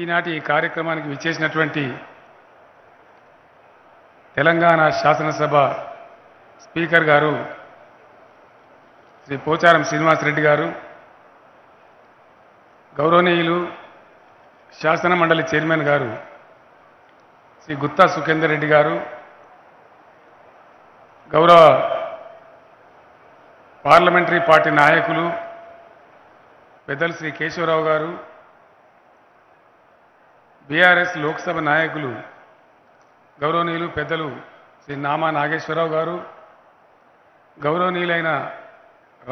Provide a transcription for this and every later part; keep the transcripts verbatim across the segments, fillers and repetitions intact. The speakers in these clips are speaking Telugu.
ఈనాటి కార్యక్రమానికి విచ్చేసినటువంటి తెలంగాణ శాసనసభ స్పీకర్ గారు శ్రీ పోచారం శ్రీనివాస్ రెడ్డి గారు, గౌరవనీయులు శాసన మండలి చైర్మన్ గారు శ్రీ గుత్తా సుఖేందర్ రెడ్డి గారు, గౌరవ పార్లమెంటరీ పార్టీ నాయకులు పెద్దలు శ్రీ కేశవరావు గారు, బీఆర్ఎస్ లోక్సభ నాయకులు గౌరవనీయులు పెద్దలు శ్రీ నామా నాగేశ్వరరావు గారు, గౌరవనీయులైన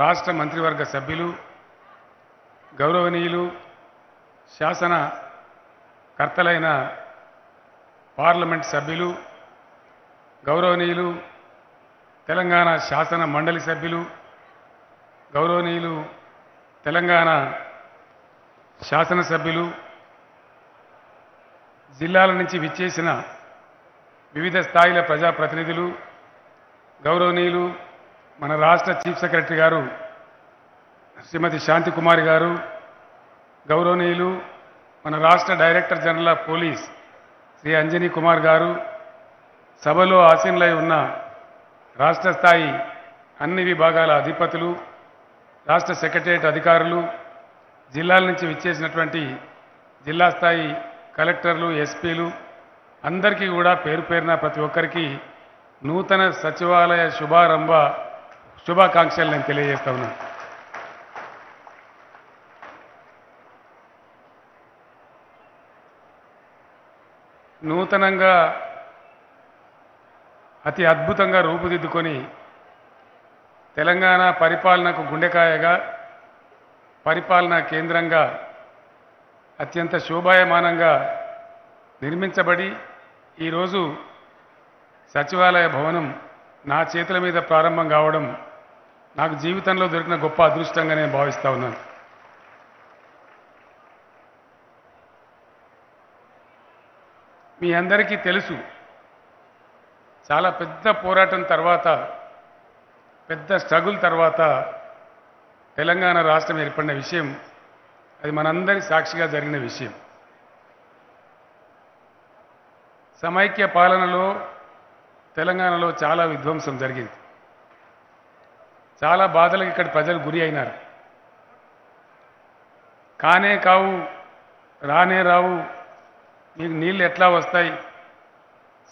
రాష్ట్ర మంత్రివర్గ సభ్యులు, గౌరవనీయులు శాసన కర్తలైన పార్లమెంట్ సభ్యులు, గౌరవనీయులు తెలంగాణ శాసన మండలి సభ్యులు, గౌరవనీయులు తెలంగాణ శాసనసభ్యులు, జిల్లాల నుంచి విచ్చేసిన వివిధ స్థాయిల ప్రజాప్రతినిధులు, గౌరవనీయులు మన రాష్ట్ర చీఫ్ సెక్రటరీ గారు శ్రీమతి శాంతికుమారి గారు, గౌరవనీయులు మన రాష్ట్ర director general of police Shri Anjani Kumar గారు, సభలో ఆసీనులై ఉన్న రాష్ట్ర స్థాయి అన్ని విభాగాల అధిపతులు, రాష్ట్ర సెక్రటరియట్ అధికారులు, జిల్లాల నుంచి విచ్చేసినటువంటి జిల్లా స్థాయి కలెక్టర్లు, ఎస్పీలు, అందరికీ కూడా పేరు పేరున ప్రతి ఒక్కరికి నూతన సచివాలయ శుభారంభ శుభాకాంక్షలు నేను తెలియజేస్తా ఉన్నాను. నూతనంగా అతి అద్భుతంగా రూపుదిద్దుకొని తెలంగాణ పరిపాలనకు గుండెకాయగా, పరిపాలనా కేంద్రంగా అత్యంత శోభాయమానంగా నిర్మించబడి ఈరోజు సచివాలయ భవనం నా చేతుల మీద ప్రారంభం కావడం నాకు జీవితంలో దొరికిన గొప్ప అదృష్టంగా నేను భావిస్తూ ఉన్నాను. మీ అందరికీ తెలుసు, చాలా పెద్ద పోరాటం తర్వాత, పెద్ద స్ట్రగుల్ తర్వాత తెలంగాణ రాష్ట్రం ఏర్పడిన విషయం, అది మనందరి సాక్షిగా జరిగిన విషయం. సమైక్య పాలనలో తెలంగాణలో చాలా విధ్వంసం జరిగింది, చాలా బాధలకు ఇక్కడ ప్రజలు గురి అయినారు. కానే కావు, రానే రావు, నీకు నీళ్ళు ఎట్లా వస్తాయి,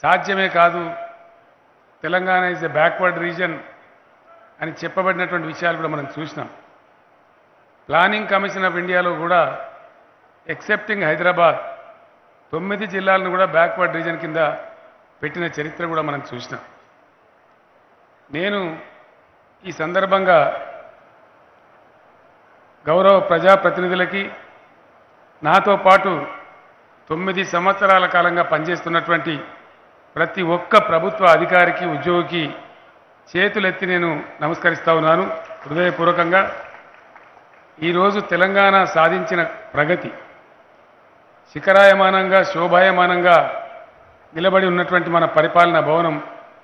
సాధ్యమే కాదు, Telangana is a backward region అని చెప్పబడినటువంటి విషయాలు కూడా మనం చూసినాం. ప్లానింగ్ కమిషన్ ఆఫ్ ఇండియాలో కూడా ఎక్సెప్టింగ్ హైదరాబాద్ తొమ్మిది జిల్లాలను కూడా బ్యాక్వర్డ్ రీజన్ కింద పెట్టిన చరిత్ర కూడా మనం చూసినాం. నేను ఈ సందర్భంగా గౌరవ ప్రజాప్రతినిధులకి, నాతో పాటు తొమ్మిది సంవత్సరాల కాలంగా పనిచేస్తున్నటువంటి ప్రతి ఒక్క ప్రభుత్వ అధికారికి, ఉద్యోగికి చేతులెత్తి నేను నమస్కరిస్తూ ఉన్నాను హృదయపూర్వకంగా. ఈరోజు తెలంగాణ సాధించిన ప్రగతి, శిఖరాయమానంగా శోభాయమానంగా నిలబడి ఉన్నటువంటి మన పరిపాలనా భవనం,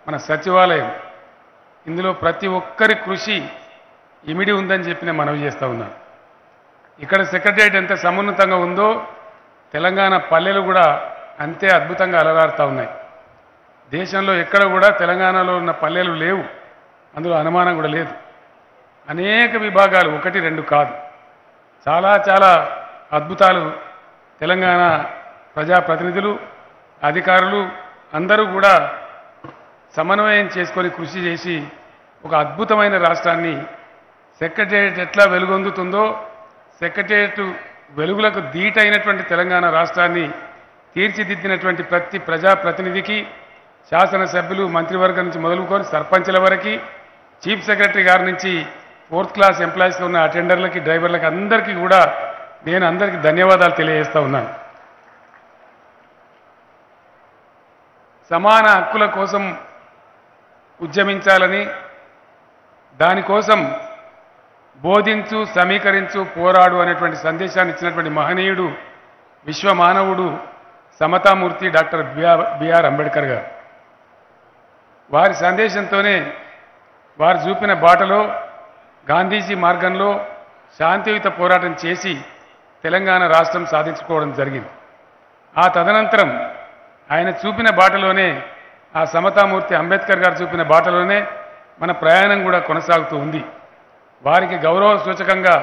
మన సచివాలయం, ఇందులో ప్రతి ఒక్కరి కృషి ఇమిడి ఉందని చెప్పి నేను మనవి చేస్తూ ఉన్నాను. ఇక్కడ సెక్రటరియట్ ఎంత సమున్నతంగా ఉందో తెలంగాణ పల్లెలు కూడా అంతే అద్భుతంగా అలరారుతూ ఉన్నాయి. దేశంలో ఎక్కడ కూడా తెలంగాణలో ఉన్న పల్లెలు లేవు, అందులో అనుమానం కూడా లేదు. అనేక విభాగాలు, ఒకటి రెండు కాదు, చాలా చాలా అద్భుతాలు తెలంగాణ ప్రజాప్రతినిధులు, అధికారులు అందరూ కూడా సమన్వయం చేసుకొని కృషి చేసి ఒక అద్భుతమైన రాష్ట్రాన్ని, సెక్రటరియట్ ఎట్లా వెలుగొందుతుందో సెక్రటరియట్ వెలుగులకు దీటైనటువంటి తెలంగాణ రాష్ట్రాన్ని తీర్చిదిద్దినటువంటి ప్రతి ప్రజాప్రతినిధికి, శాసనసభ్యులు, మంత్రివర్గం నుంచి మొదలుకొని సర్పంచ్ల వరకు, చీఫ్ సెక్రటరీ గారి నుంచి ఫోర్త్ క్లాస్ ఎంప్లాయీస్లో ఉన్న అటెండర్లకి, డ్రైవర్లకి, అందరికీ కూడా నేను అందరికీ ధన్యవాదాలు తెలియజేస్తూ ఉన్నాను. సమాన హక్కుల కోసం ఉద్యమించాలని, దానికోసం బోధించు, సమీకరించు, పోరాడు అనేటువంటి సందేశాన్ని ఇచ్చినటువంటి మహనీయుడు, విశ్వమానవుడు, సమతామూర్తి డాక్టర్ బిఆర్ అంబేద్కర్ గారు. వారి సందేశంతోనే, వారు చూపిన బాటలో, గాంధీజీ మార్గంలో శాంతియుత పోరాటం చేసి తెలంగాణ రాష్ట్రం సాధించుకోవడం జరిగింది. ఆ తదనంతరం ఆయన చూపిన బాటలోనే ఆ సమతామూర్తి అంబేద్కర్ గారు చూపిన బాటలోనే మన ప్రయాణం కూడా కొనసాగుతూ ఉంది. వారికి గౌరవ సూచకంగా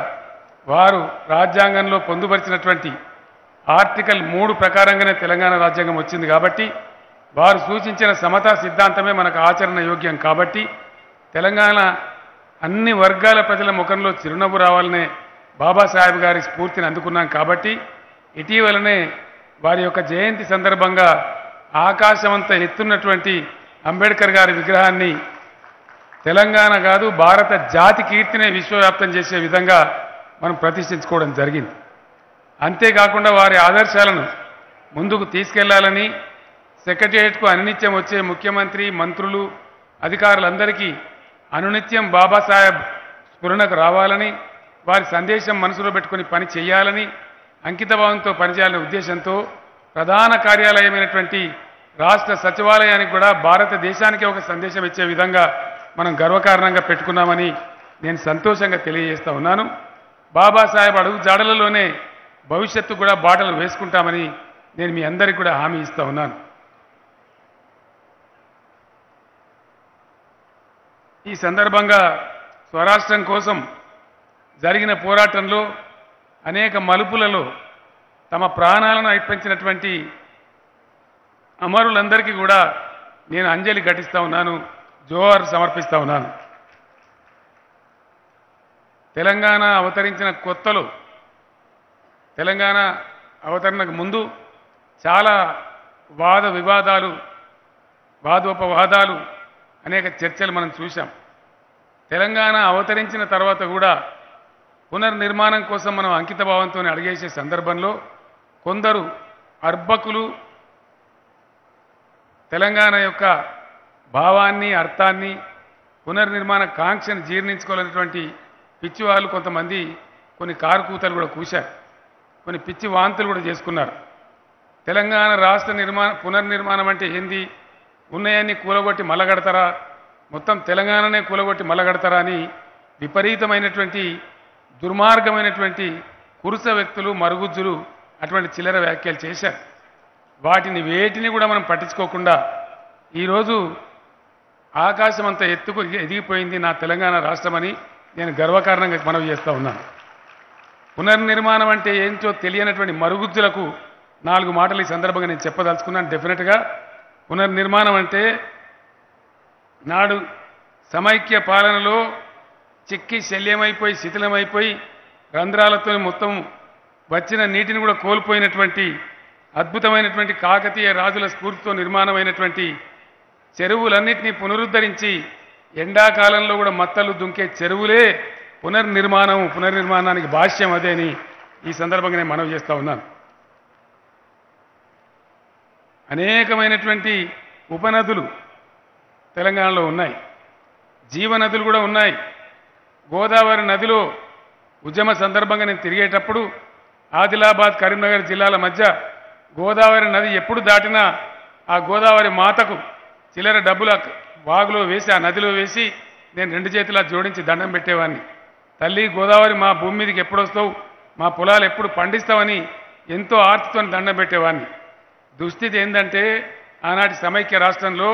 వారు రాజ్యాంగంలో పొందుపరిచినటువంటి ఆర్టికల్ మూడు ప్రకారంగానే తెలంగాణ రాజ్యాంగం వచ్చింది కాబట్టి వారు సూచించిన సమతా సిద్ధాంతమే మనకు ఆచరణ యోగ్యం కాబట్టి తెలంగాణ అన్ని వర్గాల ప్రజల ముఖంలో చిరునవ్వు రావాలనే బాబాసాహెబ్ గారి స్ఫూర్తిని అందుకున్నాం కాబట్టి ఇటీవలనే వారి యొక్క జయంతి సందర్భంగా ఆకాశమంతా ఎత్తున్నటువంటి అంబేద్కర్ గారి విగ్రహాన్ని తెలంగాణ కాదు భారత జాతి కీర్తినే విశ్వవ్యాప్తం చేసే విధంగా మనం ప్రతిష్ఠించుకోవడం జరిగింది. అంతేకాకుండా వారి ఆదర్శాలను ముందుకు తీసుకెళ్లాలని సెక్రటేరియట్కు అనునిత్యం వచ్చే ముఖ్యమంత్రి మంత్రులు అధికారులందరికీ అనునిత్యం బాబాసాహెబ్ స్ఫురణకు రావాలని వారి సందేశం మనసులో పెట్టుకుని పని చేయాలని అంకితభావంతో పనిచేయాలనే ఉద్దేశంతో ప్రధాన కార్యాలయమైనటువంటి రాష్ట్ర సచివాలయానికి కూడా భారతదేశానికి ఒక సందేశం ఇచ్చే విధంగా మనం గర్వకారణంగా పెట్టుకున్నామని నేను సంతోషంగా తెలియజేస్తూ ఉన్నాను. బాబాసాహెబ్ అడుగు జాడలలోనే భవిష్యత్తు కూడా బాటలు వేసుకుంటామని నేను మీ అందరికీ కూడా హామీ ఇస్తూ ఉన్నాను. ఈ సందర్భంగా స్వరాష్ట్రం కోసం జరిగిన పోరాటంలో అనేక మలుపులలో తమ ప్రాణాలను అర్పించినటువంటి అమరులందరికీ కూడా నేను అంజలి ఘటిస్తూ ఉన్నాను, జోహార్ సమర్పిస్తూ ఉన్నాను. తెలంగాణ అవతరించిన కొత్తలో తెలంగాణ అవతరణకు ముందు చాలా వాద వివాదాలు వాదోపవాదాలు అనేక చర్చలు మనం చూసాం. తెలంగాణ అవతరించిన తర్వాత కూడా పునర్నిర్మాణం కోసం మనం అంకితభావంతో అడిగేసే సందర్భంలో కొందరు అర్బకులు తెలంగాణ యొక్క భావాన్ని అర్థాన్ని పునర్నిర్మాణ కాంక్షను జీర్ణించుకోలేనటువంటి పిచ్చి వాళ్ళు కొంతమంది కొన్ని కారుకూతలు కూడా కూశారు, కొన్ని పిచ్చి వాంతులు కూడా చేసుకున్నారు. తెలంగాణ రాష్ట్ర నిర్మాణ పునర్నిర్మాణం అంటే ఏంది, ఉన్నాయని కూలగొట్టి మలగడతారా, మొత్తం తెలంగాణనే కూలగొట్టి మలగడతారా అని విపరీతమైనటువంటి దుర్మార్గమైనటువంటి కురుస వ్యక్తులు మరుగుజ్జులు అటువంటి చిల్లర వ్యాఖ్యలు చేశారు. వాటిని వేటిని కూడా మనం పట్టించుకోకుండా ఈరోజు ఆకాశం అంతా ఎత్తుకు ఎదిగిపోయింది నా తెలంగాణ రాష్ట్రమని నేను గర్వకారణంగా మనవి చేస్తూ ఉన్నాను. పునర్నిర్మాణం అంటే ఏంటో తెలియనటువంటి మరుగుజ్జులకు నాలుగు మాటలు ఈ సందర్భంగా నేను చెప్పదలుచుకున్నాను. డెఫినెట్గా పునర్నిర్మాణం అంటే నాడు సమైక్య పాలనలో చిక్కి శల్యమైపోయి శిథిలమైపోయి రంధ్రాలతో మొత్తం వచ్చిన నీటిని కూడా కోల్పోయినటువంటి అద్భుతమైనటువంటి కాకతీయ రాజుల స్ఫూర్తితో నిర్మాణమైనటువంటి చెరువులన్నింటినీ పునరుద్ధరించి ఎండాకాలంలో కూడా మత్తలు దుంకే చెరువులే పునర్నిర్మాణం, పునర్నిర్మాణానికి భాష్యం అదే అని ఈ సందర్భంగా నేను మనవి చేస్తూ ఉన్నాను. అనేకమైనటువంటి ఉపనదులు తెలంగాణలో ఉన్నాయి, జీవనదులు కూడా ఉన్నాయి. గోదావరి నదిలో ఉద్యమ సందర్భంగా నేను తిరిగేటప్పుడు ఆదిలాబాద్ కరీంనగర్ జిల్లాల మధ్య గోదావరి నది ఎప్పుడు దాటినా ఆ గోదావరి మాతకు చిల్లర డబ్బుల వాగులో వేసి ఆ నదిలో వేసి నేను రెండు చేతులా జోడించి దండం పెట్టేవాడిని. తల్లి గోదావరి మా భూమి మీదకి ఎప్పుడు వస్తావు, మా పొలాలు ఎప్పుడు పండిస్తావని ఎంతో ఆర్తితో దండం పెట్టేవాడిని. దుస్థితి ఏంటంటే ఆనాటి సమైక్య రాష్ట్రంలో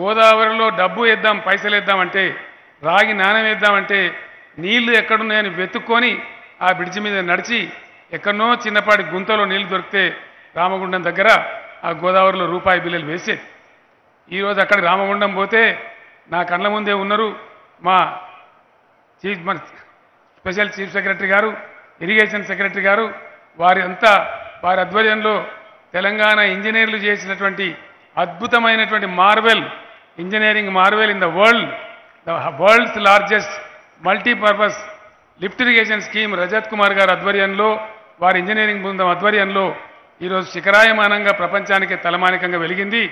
గోదావరిలో డబ్బు వేద్దాం పైసలు వేద్దామంటే రాగి నాణ్యం వేద్దామంటే నీళ్లు ఎక్కడున్నాయని వెతుక్కొని ఆ బ్రిడ్జి మీద నడిచి ఎక్కడనో చిన్నపాటి గుంతలో నీళ్లు దొరికితే రామగుండం దగ్గర ఆ గోదావరిలో రూపాయి బిల్లలు వేసేది. ఈరోజు అక్కడ రామగుండం పోతే నా కళ్ళ ముందే ఉన్నారు మా చీఫ్ మన స్పెషల్ చీఫ్ సెక్రటరీ గారు, ఇరిగేషన్ సెక్రటరీ గారు, వారి అంతా వారి ఆధ్వర్యంలో తెలంగాణ ఇంజనీర్లు చేసినటువంటి అద్భుతమైనటువంటి marvel engineering marvel in the world the world's largest multipurpose lift irrigation scheme Rajat Kumar గారి ఆధ్వర్యంలో వారి ఇంజనీరింగ్ బృందం ఆధ్వర్యంలో ఈరోజు శిఖరాయమానంగా ప్రపంచానికి తలమానికంగా వెలిగింది.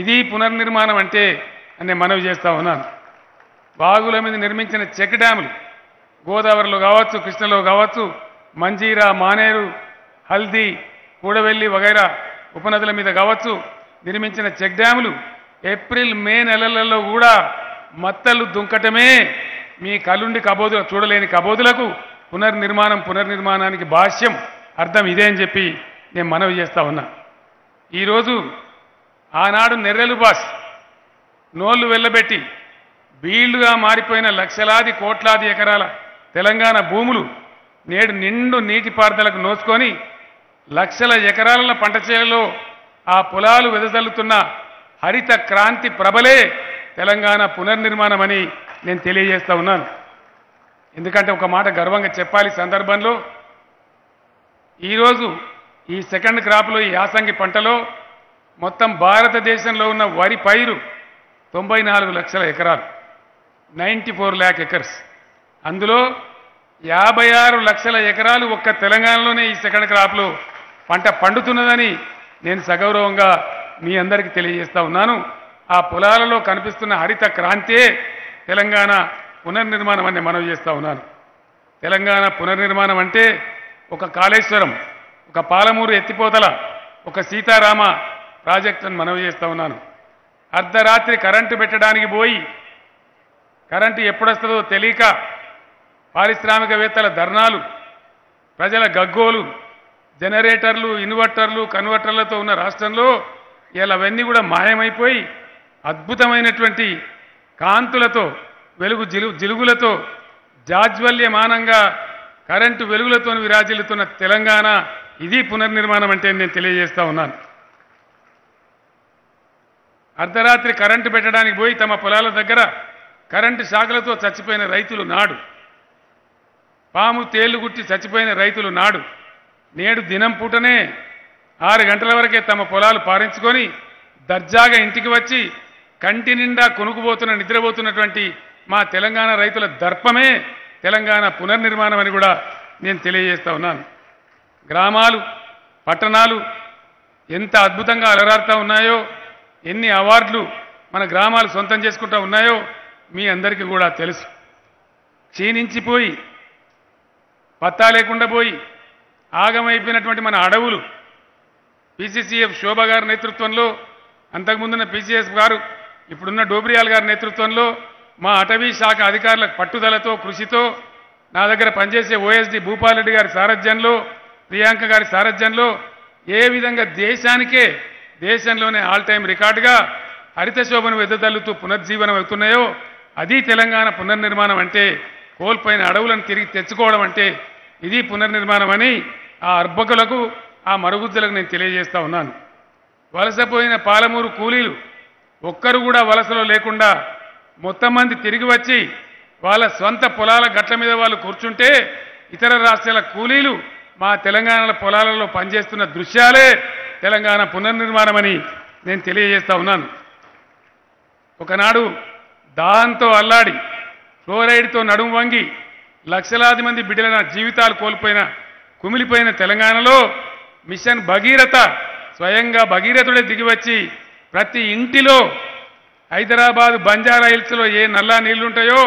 ఇది పునర్నిర్మాణం అంటే అని నేను మనవి చేస్తూ ఉన్నాను. వాగుల మీద నిర్మించిన చెక్ డ్యాములు గోదావరిలో కావచ్చు కృష్ణలో కావచ్చు మంజీరా మానేరు హల్దీ కూడవెల్లి వగైరా ఉపనదుల మీద కావచ్చు నిర్మించిన చెక్ డ్యాములు ఏప్రిల్ మే నెలలలో కూడా మత్తలు దుంకటమే మీ కళ్ళుండి కబోదుల చూడలేని కబోదులకు పునర్నిర్మాణం పునర్నిర్మాణానికి భాష్యం అర్థం ఇదే అని చెప్పి నేను మనవి చేస్తా ఉన్నా. आनाडु नेर्रेलु बास नोल्लु वेल्लबेट्टी बील्लुगा मारिपोयिन लक्षलादी कोट्लादी एकराल तेलंगाण भूमुलु नेडु निंडु नीति पारुदలకు నోచుకొని లక్షల ఎకరాల పంట చేలలో ఆ పొలాలు వెదజల్లుతున్న హరిత క్రాంతి ప్రబలే తెలంగాణ పునర్నిర్మాణమని నేను తెలియజేస్తా ఉన్నాను। ఎందుకంటే ఒక మాట గర్వంగా చెప్పాలి సందర్భంలో ఈ రోజు ఈ సెకండ్ క్రాప్ లో ఈ యాసంగి పంటలో మొత్తం భారతదేశంలో ఉన్న వరి పైరు తొంభై నాలుగు లక్షల ఎకరాలు తొంభై నాలుగు లక్షల ఎకర్స్ అందులో యాభై ఆరు లక్షల ఎకరాలు ఒక్క తెలంగాణలోనే ఈ సెకండ్ క్రాప్ లో పంట పండుతున్నదని నేను సగౌరవంగా మీ అందరికీ తెలియజేస్తా ఉన్నాను। ఆ పొలాలలో కనిపిస్తున్న హరిత క్రాంతి తెలంగాణ పునర్నిర్మాణం అనే మనవి చేస్తా ఉన్నాను। తెలంగాణ పునర్నిర్మాణం అంటే ఒక కాళేశ్వరం ఒక పాలమూరు ఎత్తిపోతల ఒక సీతారామ ప్రాజెక్టును మనవి చేస్తా ఉన్నాను। అర్ధరాత్రి కరెంట్ పెట్టడానికి పోయి కరెంట్ ఎప్పుడు వస్తుందో తెలియక పారిశ్రామికవేత్తల ధర్నాలు ప్రజల గగ్గోలు జనరేటర్లు ఇన్వర్టర్లు కన్వర్టర్లతో ఉన్న రాష్ట్రంలో ఇలావన్నీ కూడా మాయమైపోయి అద్భుతమైనటువంటి కాంతులతో వెలుగు జిలుగులతో జాజ్వల్యమానంగా కరెంట్ వెలుగులతో విరాజిల్లుతున్న తెలంగాణ ఇది పునర్నిర్మాణం అంటే నేను తెలియజేస్తా ఉన్నాను। అర్ధరాత్రి కరెంట్ పెట్టడానికి పోయి తమ పొలాల దగ్గర కరెంట్ షాకులతో చచ్చిపోయిన రైతులు నాడు పాము తేళ్లు గుట్టి చచ్చిపోయిన రైతులు నాడు నేడు దినం పూటనే ఆరు గంటల వరకే తమ పొలాలు పారించుకొని దర్జాగా ఇంటికి వచ్చి కంటి నిండా కొనుక్కుపోతున్న నిద్రపోతున్నటువంటి మా తెలంగాణ రైతుల దర్పమే తెలంగాణ పునర్నిర్మాణం అని కూడా నేను తెలియజేస్తా ఉన్నాను। గ్రామాలు పట్టణాలు ఎంత అద్భుతంగా అలరారుతూ ఉన్నాయో ఎన్ని అవార్డులు మన గ్రామాలు సొంతం చేసుకుంటూ ఉన్నాయో మీ అందరికీ కూడా తెలుసు। క్షీణించిపోయి పత్తా లేకుండా పోయి ఆగమైపోయినటువంటి మన అడవులు పీసీసీఎఫ్ శోభ గారి నేతృత్వంలో అంతకుముందున్న పీసీఎస్ గారు ఇప్పుడున్న డోబ్రియాల్ గారి నేతృత్వంలో మా అటవీ శాఖ అధికారుల పట్టుదలతో కృషితో నా దగ్గర పనిచేసే ఓఎస్డి భూపాల్ రెడ్డి గారి సారథ్యంలో ప్రియాంక గారి సారథ్యంలో ఏ విధంగా దేశానికే దేశంలోనే ఆల్ టైం రికార్డుగా హరిత శోభను వెదజల్లుతూ పునర్జీవనం అవుతున్నాయో అది తెలంగాణ పునర్నిర్మాణం అంటే కోల్పోయిన అడవులను తిరిగి తెచ్చుకోవడం అంటే ఇది పునర్నిర్మాణం అని ఆ అర్భకులకు ఆ మరుగుజ్జులకు నేను తెలియజేస్తా ఉన్నాను। వలసపోయిన పాలమూరు కూలీలు ఒక్కరు కూడా వలసలో లేకుండా మొత్తం మంది తిరిగి వచ్చి వాళ్ళ సొంత పొలాల గట్ల మీద వాళ్ళు కూర్చుంటే ఇతర రాష్ట్రాల కూలీలు మా తెలంగాణ పొలాలలో పనిచేస్తున్న దృశ్యాలే తెలంగాణ పునర్నిర్మాణం అని నేను తెలియజేస్తా ఉన్నాను। ఒకనాడు దాహంతో అల్లాడి ఫ్లోరైడ్తో నడుము వంగి లక్షలాది మంది బిడ్డల జీవితాలు కోల్పోయిన కుమిలిపోయిన తెలంగాణలో మిషన్ భగీరథ స్వయంగా భగీరథుడే దిగివచ్చి ప్రతి ఇంటిలో హైదరాబాదు బంజారా హిల్స్లో ఏ నల్లా నీళ్లుంటాయో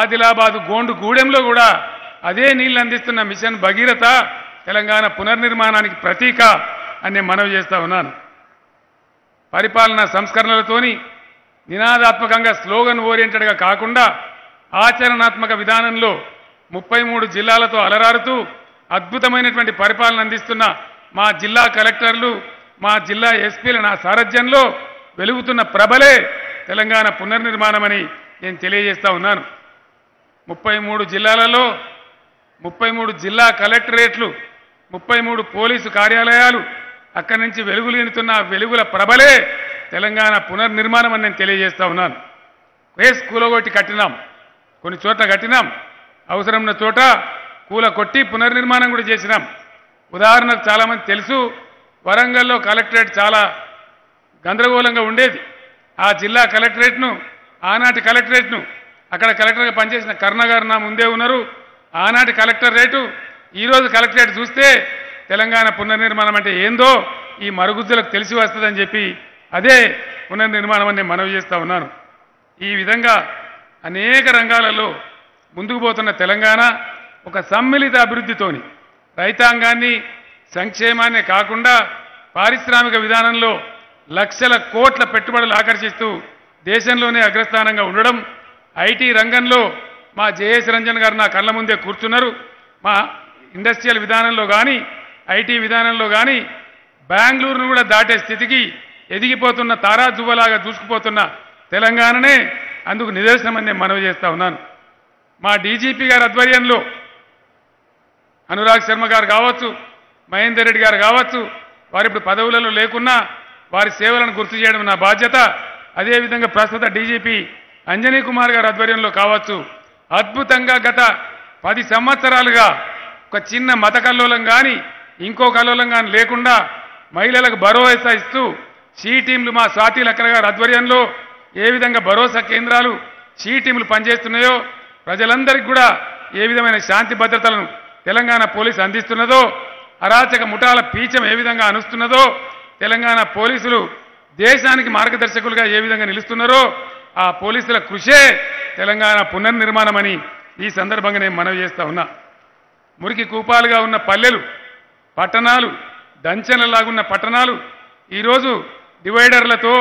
ఆదిలాబాదు గోండు గూడెంలో కూడా అదే నీళ్లు అందిస్తున్న మిషన్ భగీరథ తెలంగాణ పునర్నిర్మాణానికి ప్రతీక అని మనవి చేస్తా ఉన్నాను। పరిపాలనా సంస్కరణలతోని నినాదాత్మకంగా స్లోగన్ ఓరియంటెడ్గా కాకుండా ఆచరణాత్మక విధానంలో ముప్పై మూడు జిల్లాలతో అలరారుతూ అద్భుతమైనటువంటి పరిపాలన అందిస్తున్న మా జిల్లా కలెక్టర్లు మా జిల్లా ఎస్పీల నా సారథ్యంలో వెలుగుతున్న ప్రబలే తెలంగాణ పునర్నిర్మాణమని నేను తెలియజేస్తా ఉన్నాను। ముప్పై మూడు జిల్లాలలో ముప్పై మూడు జిల్లా కలెక్టరేట్లు ముప్పై మూడు పోలీసు కార్యాలయాలు అక్కడి నుంచి వెలుగులీనుతున్న వెలుగుల ప్రబలే తెలంగాణ పునర్నిర్మాణం అని నేను తెలియజేస్తా ఉన్నాను। కేసు కూలగొట్టి కట్టినాం కొన్ని చోట్ల కట్టినాం అవసరం ఉన్న చోట కూల కొట్టి పునర్నిర్మాణం కూడా చేసినాం। ఉదాహరణకు చాలామంది తెలుసు వరంగల్లో కలెక్టరేట్ చాలా గందరగోళంగా ఉండేది ఆ జిల్లా కలెక్టరేట్ను ఆనాటి కలెక్టరేట్ను అక్కడ కలెక్టర్గా పనిచేసిన కర్ణ గారు నా ముందే ఉన్నారు ఆనాటి కలెక్టరేటు ఈరోజు కలెక్టరేట్ చూస్తే తెలంగాణ పునర్నిర్మాణం అంటే ఏందో ఈ మరుగుజ్జులకు తెలిసి వస్తుందని చెప్పి అదే పునర్నిర్మాణం అని నేను మనవి చేస్తా ఉన్నాను। ఈ విధంగా అనేక రంగాలలో ముందుకు పోతున్న తెలంగాణ ఒక సమ్మిళిత అభివృద్ధితోని రైతాంగాన్ని సంక్షేమాన్ని కాకుండా పారిశ్రామిక విధానంలో లక్షల కోట్ల పెట్టుబడులు ఆకర్షిస్తూ దేశంలోనే అగ్రస్థానంగా ఉండడం ఐటీ రంగంలో మా జేఎస్ రంజన్ గారు నా కళ్ళ ముందే కూర్చున్నారు। మా ఇండస్ట్రియల్ విధానంలో కానీ ఐటీ విధానంలో కానీ బెంగళూరును దాటే స్థితికి ఎదిగిపోతున్న తారా జువ్వలాగా దూసుకుపోతున్న తెలంగాణనే అందుకు నిదర్శనమని మనవి చేస్తా ఉన్నాను। మా డీజీపీ గారి ఆధ్వర్యంలో అనురాగ్ శర్మ గారు కావచ్చు, మహేందర్ రెడ్డి గారు కావచ్చు, వారి ఇప్పుడు పదవులలో లేకున్నా వారి సేవలను గుర్తు చేయడం నా బాధ్యత। అదేవిధంగా ప్రస్తుత డీజీపీ అంజనీ కుమార్ గారి ఆధ్వర్యంలో కావచ్చు, అద్భుతంగా గత పది సంవత్సరాలుగా ఒక చిన్న మత కల్లోలం కానీ ఇంకో కల్లోలం కానీ లేకుండా మహిళలకు భరోసా ఇస్తూ షీ టీంలు మా స్వాతి లక్కర్ గారి ఆధ్వర్యంలో ఏ విధంగా భరోసా కేంద్రాలు షీ టీంలు పనిచేస్తున్నాయో, ప్రజలందరికీ కూడా ఏ విధమైన శాంతి భద్రతలను తెలంగాణ పోలీసు అందిస్తున్నదో, అరాచక ముఠాల పీచం ఏ విధంగా అనుస్తున్నదో, తెలంగాణ పోలీసులు దేశానికి మార్గదర్శకులుగా ఏ విధంగా నిలుస్తున్నారో ఆ పోలీసుల కృషే తెలంగాణ పునర్నిర్మాణం అని ఈ సందర్భంగా నేను మనవి చేస్తా ఉన్నా। మురికి కూపాలుగా ఉన్న పల్లెలు, పట్టణాలు, దంచెలలాగున్న పట్టణాలు ఈరోజు డివైడర్లతో,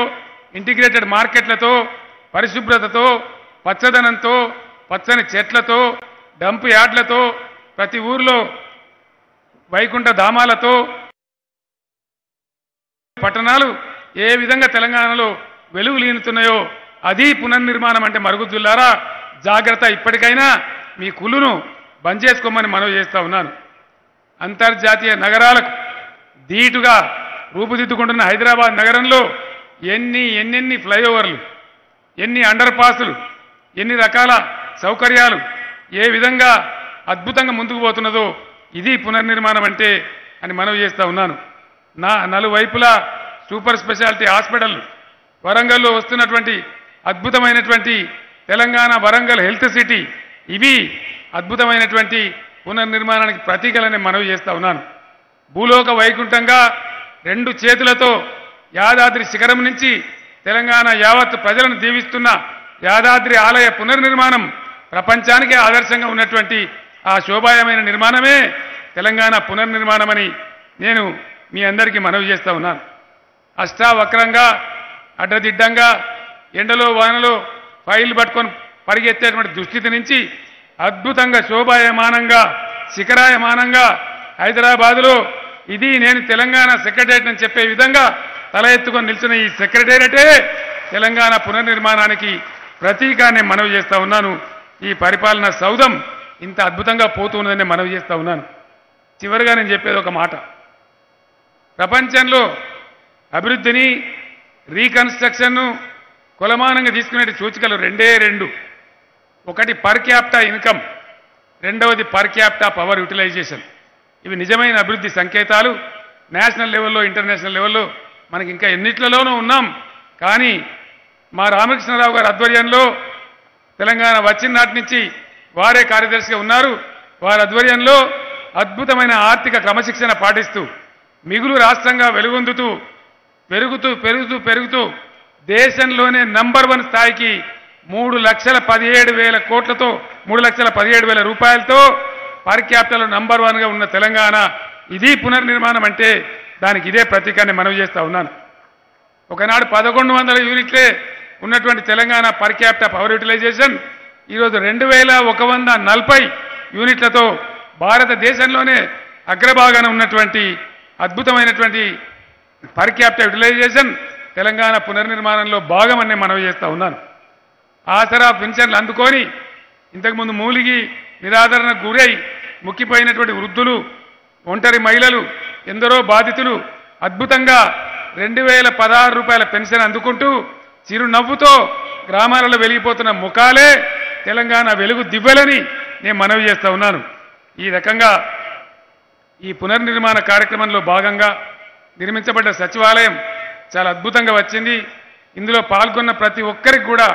ఇంటిగ్రేటెడ్ మార్కెట్లతో, పరిశుభ్రతతో, పచ్చదనంతో, పచ్చని చెట్లతో, డంప్ యార్డ్లతో, ప్రతి ఊర్లో వైకుంఠ ధామాలతో పట్టణాలు ఏ విధంగా తెలంగాణలో వెలుగులీనుతున్నాయో అది పునర్నిర్మాణం అంటే మరుగుజ్జులారా జాగ్రత్త, ఇప్పటికైనా మీ కుళ్ళును బంద్ చేసుకోమని మనవి చేస్తా ఉన్నాను। అంతర్జాతీయ నగరాలకు ధీటుగా రూపుదిద్దుకుంటున్న హైదరాబాద్ నగరంలో ఎన్ని ఎన్నెన్ని ఫ్లైఓవర్లు, ఎన్ని అండర్ పాసులు, ఎన్ని రకాల సౌకర్యాలు ఏ విధంగా అద్భుతంగా ముందుకు పోతున్నదో ఇది పునర్నిర్మాణం అంటే అని మనవి చేస్తూ ఉన్నాను। నా నలువైపులా సూపర్ స్పెషాలిటీ హాస్పిటల్, వరంగల్లో వస్తున్నటువంటి అద్భుతమైనటువంటి తెలంగాణ వరంగల్ హెల్త్ సిటీ, ఇవి అద్భుతమైనటువంటి పునర్నిర్మాణానికి ప్రతీకలని మనవి చేస్తూ ఉన్నాను। భూలోక వైకుంఠంగా రెండు చేతులతో యాదాద్రి శిఖరం నుంచి తెలంగాణ యావత్ ప్రజలను దీవిస్తున్న యాదాద్రి ఆలయ పునర్నిర్మాణం ప్రపంచానికే ఆదర్శంగా ఉన్నటువంటి ఆ శోభాయమైన నిర్మాణమే తెలంగాణ పునర్నిర్మాణమని నేను మీ అందరికీ మనవి చేస్తూ ఉన్నాను। అష్టావక్రంగా, అడ్డదిడ్డంగా, ఎండలో వానలో ఫైల్ పట్టుకొని పరిగెత్తేటువంటి దుస్థితి నుంచి అద్భుతంగా, శోభాయమానంగా, శిఖరాయమానంగా హైదరాబాదులో ఇది నేను తెలంగాణ సెక్రటేరియట్ అని చెప్పే విధంగా తల ఎత్తుకొని నిలిచిన ఈ సెక్రటేరియటే తెలంగాణ పునర్నిర్మాణానికి ప్రతీకాన్ని మనవి చేస్తూ ఉన్నాను। ఈ పరిపాలన సౌధం ఇంత అద్భుతంగా పోతున్నదని మనవి చేస్తూ ఉన్నాను। చివరిగా నేను చెప్పేది ఒక మాట, ప్రపంచంలో అభివృద్ధిని, రీకన్స్ట్రక్షన్ను కులమానంగా తీసుకునే సూచికలు రెండే రెండు, ఒకటి పర్ క్యాపిటా ఇన్కమ్, రెండవది పర్ క్యాపిటా పవర్ యూటిలైజేషన్। ఇవి నిజమైన అభివృద్ధి సంకేతాలు। నేషనల్ లెవెల్లో, ఇంటర్నేషనల్ లెవెల్లో మనకి ఇంకా ఎన్నిట్లలోనూ ఉన్నాం, కానీ మా రామకృష్ణరావు గారి ఆధ్వర్యంలో తెలంగాణ వచ్చిన నాటి నుంచి వారే కార్యదర్శిగా ఉన్నారు, వారి ఆధ్వర్యంలో అద్భుతమైన ఆర్థిక క్రమశిక్షణ పాటిస్తూ మిగులు రాష్ట్రంగా వెలుగొందుతూ పెరుగుతూ పెరుగుతూ పెరుగుతూ దేశంలోనే నంబర్ వన్ స్థాయికి మూడు లక్షల పదిహేడు వేల కోట్లతో మూడు లక్షల పదిహేడు వేల రూపాయలతో పర్ క్యాపిటల్ నంబర్ వన్గా ఉన్న తెలంగాణ ఇది పునర్నిర్మాణం అంటే దానికి ఇదే ప్రతీకాన్ని మనవి చేస్తూ ఉన్నాను। ఒకనాడు పదకొండు వందల యూనిట్లే ఉన్నటువంటి Telangana per capital power utilisation ఈరోజు రెండు వేల ఒక వంద నలభై యూనిట్లతో భారతదేశంలోనే అగ్రభాగాన ఉన్నటువంటి అద్భుతమైనటువంటి పర్ క్యాపిటల్ యూటిలైజేషన్ తెలంగాణ పునర్నిర్మాణంలో భాగమని మనవి చేస్తూ ఉన్నాను। ఆసరా పెన్షన్లు అందుకొని ఇంతకుముందు మూలిగి నిరాదరణకు గురై ముక్కిపోయినటువంటి వృద్ధులు, ఒంటరి మహిళలు, ఎందరో బాధితులు అద్భుతంగా రెండు వేల పదహారు రూపాయల పెన్షన్ అందుకుంటూ చిరునవ్వుతో గ్రామాలలో వెలిగిపోతున్న ముఖాలే తెలంగాణ వెలుగు దివ్వెలని నేను మనవి చేస్తూ ఉన్నాను। ఈ రకంగా ఈ పునర్నిర్మాణ కార్యక్రమంలో భాగంగా నిర్మించబడ్డ సచివాలయం చాలా అద్భుతంగా వచ్చింది। ఇందులో పాల్గొన్న ప్రతి ఒక్కరికి కూడా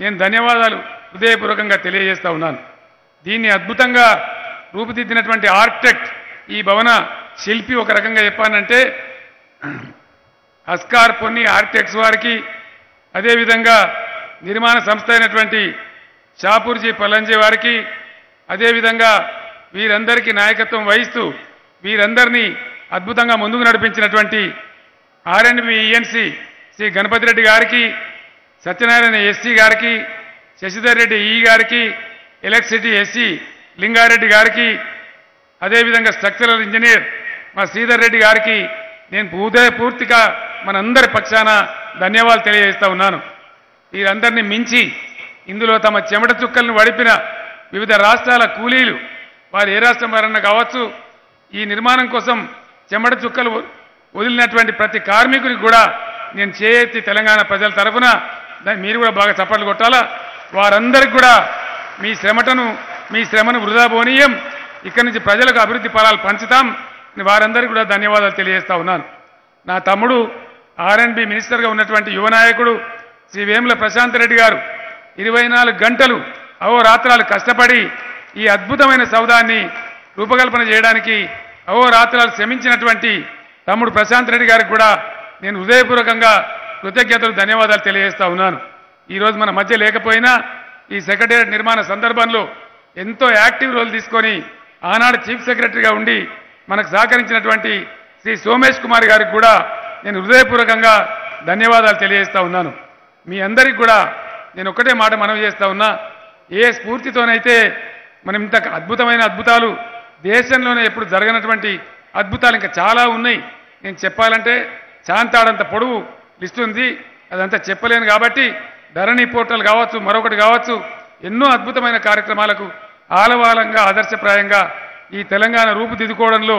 నేను ధన్యవాదాలు హృదయపూర్వకంగా తెలియజేస్తూ ఉన్నాను। దీన్ని అద్భుతంగా రూపుదిద్దినటువంటి ఆర్కిటెక్ట్, ఈ భవన శిల్పి, ఒక రకంగా చెప్పానంటే అస్కార్ పొన్ని ఆర్కిటెక్ట్స్ వారికి, అదేవిధంగా నిర్మాణ సంస్థ అయినటువంటి షాపూర్జీ పలంజీ వారికి, అదేవిధంగా వీరందరికీ నాయకత్వం వహిస్తూ వీరందరినీ అద్భుతంగా ముందుకు నడిపించినటువంటి ఆర్ఎండ్బి ఈఎన్సీ శ్రీ గణపతి రెడ్డి గారికి, సత్యనారాయణ ఎస్సీ గారికి, శశిధర్ రెడ్డి ఈ గారికి, ఎలక్ట్రిసిటీ ఎస్సీ లింగారెడ్డి గారికి, అదేవిధంగా స్ట్రక్చరల్ ఇంజనీర్ మా శ్రీధర్ రెడ్డి గారికి, నేను హృదయపూర్తిగా మనందరి పక్షాన ధన్యవాదాలు తెలియజేస్తా ఉన్నాను। వీరందర్ని మించి ఇందులో తమ చెమట చుక్కల్ని వడిపిన వివిధ రాష్ట్రాల కూలీలు వారు ఏ రాష్ట్రం వారన్నా కావచ్చు, ఈ నిర్మాణం కోసం చెమట చుక్కలు వదిలినటువంటి ప్రతి కార్మికుడికి కూడా నేను చేయేతి తెలంగాణ ప్రజల తరపున మీరు కూడా బాగా చప్పట్లు కొట్టాలా। వారందరికీ కూడా మీ శ్రమటను మీ శ్రమను వృధా పోనీయం, ఇక్కడి నుంచి ప్రజలకు అభివృద్ధి ఫలాలు పంచుతాం। వారందరికీ కూడా ధన్యవాదాలు తెలియజేస్తా ఉన్నాను। నా తమ్ముడు ఆర్ఎండ్బి మినిస్టర్గా ఉన్నటువంటి యువ నాయకుడు శ్రీ వేముల ప్రశాంత్ రెడ్డి గారు ఇరవై నాలుగు గంటలు అహోరాత్రాలు కష్టపడి ఈ అద్భుతమైన సౌదాన్ని రూపకల్పన చేయడానికి అహోరాత్రాలు శ్రమించినటువంటి తమ్ముడు ప్రశాంత్ రెడ్డి గారికి కూడా నేను హృదయపూర్వకంగా కృతజ్ఞతలు ధన్యవాదాలు తెలియజేస్తా ఉన్నాను। ఈరోజు మన మధ్య లేకపోయినా ఈ సెక్రటేరియట్ నిర్మాణ సందర్భంలో ఎంతో యాక్టివ్ రోల్ తీసుకొని ఆనాడు చీఫ్ సెక్రటరీగా ఉండి మనకు సహకరించినటువంటి శ్రీ సోమేష్ కుమార్ గారికి కూడా నేను హృదయపూర్వకంగా ధన్యవాదాలు తెలియజేస్తా ఉన్నాను। మీ అందరికీ కూడా నేను ఒకటే మాట మనవి చేస్తా ఉన్నా, ఏ స్ఫూర్తితోనైతే మనం ఇంత అద్భుతమైన అద్భుతాలు దేశంలోనే ఎప్పుడు జరగనటువంటి అద్భుతాలు ఇంకా చాలా ఉన్నాయి, నేను చెప్పాలంటే చాంతాడంత పొడవు లిస్ట్ ఉంది, అదంతా చెప్పలేను కాబట్టి ధరణి పోర్టల్ కావచ్చు మరొకటి కావచ్చు ఎన్నో అద్భుతమైన కార్యక్రమాలకు ఆలవాలంగా ఆదర్శప్రాయంగా ఈ తెలంగాణ రూపుదిద్దుకోవడంలో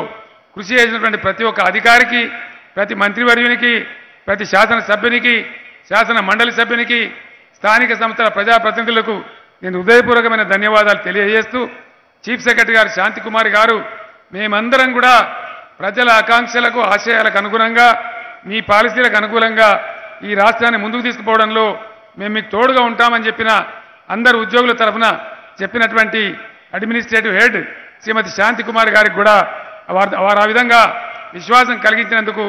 కృషి చేసినటువంటి ప్రతి ఒక్క అధికారికి ప్రతి మంత్రివర్యునికి ప్రతి శాసనసభ్యునికి శాసన మండలి సభ్యునికి స్థానిక సంస్థల ప్రజాప్రతినిధులకు నేను హృదయపూర్వకమైన ధన్యవాదాలు తెలియజేస్తూ చీఫ్ సెక్రటరీ గారు శాంతికుమార్ గారు మేమందరం కూడా ప్రజల ఆకాంక్షలకు ఆశయాలకు అనుగుణంగా మీ పాలసీలకు అనుకూలంగా ఈ రాష్ట్రాన్ని ముందుకు తీసుకుపోవడంలో మేము మీకు తోడుగా ఉంటామని చెప్పిన అందరు ఉద్యోగుల తరఫున చెప్పినటువంటి అడ్మినిస్ట్రేటివ్ హెడ్ శ్రీమతి శాంతికుమార్ గారికి కూడా వారు ఆ విధంగా విశ్వాసం కలిగించినందుకు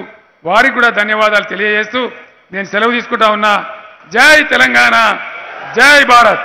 వారికి కూడా ధన్యవాదాలు తెలియజేస్తూ నేను సెలవు తీసుకుంటా ఉన్నా। జై తెలంగాణ, జై భారత్।